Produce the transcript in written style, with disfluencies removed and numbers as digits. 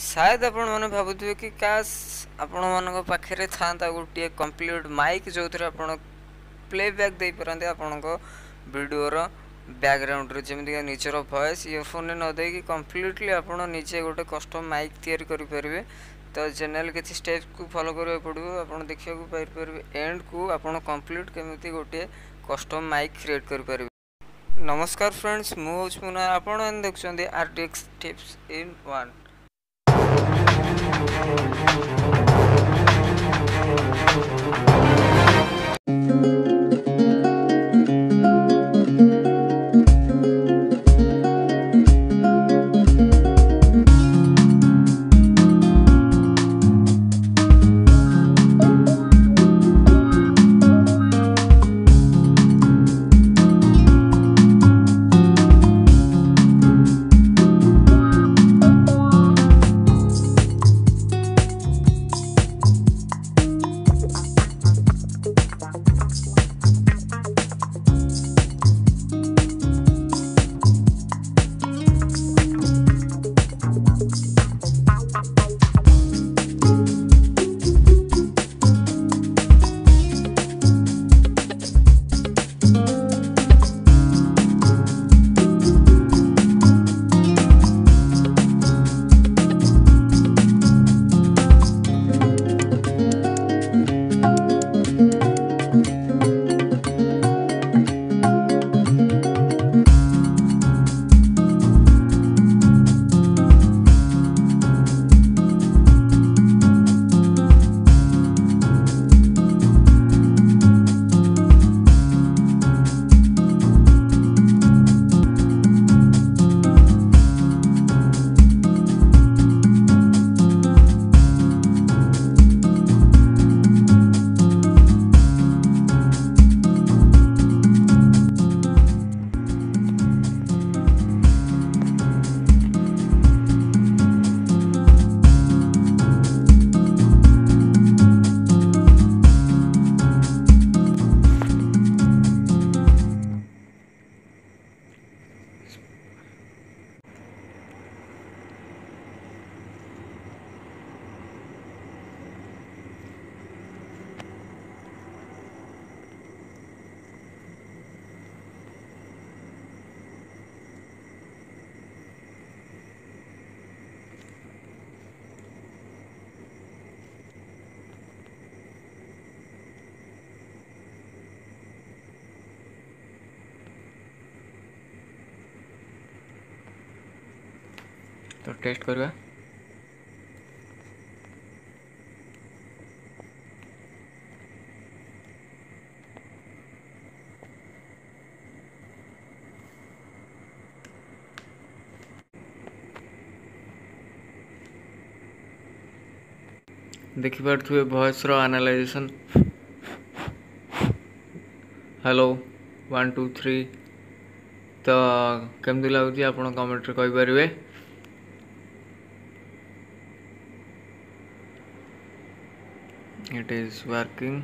शायद आपण माने भाबुथिबे कि काश आपण मानको पाखरे थांता गोटे कंप्लीट माइक जोथरे आपण प्लेबैक दे परंते आपनको वीडियो रो बैकग्राउंड रो जेमि नेचर ऑफ वॉइस इयरफोन ने न दे कि कंप्लीटली आपण नीचे गोटे कस्टम माइक तयार करि परबे। तो जनरल किसी स्टेप को फॉलो करबे पड़बो आपण देखियो को पाइ परबे एंड को आपण कंप्लीट केमिति गोटे कस्टम माइक क्रिएट करि परबे। नमस्कार फ्रेंड्स, मु होच मुना, आपण देखछन आरटीएक्स टिप्स इन 1। तो टेस्ट करवा देखि पारे वॉइस रो एनालाइजेशन। हेलो 1 2 3। तो केमती लगुच आप कमेंट रे कहि परिबे। It is working.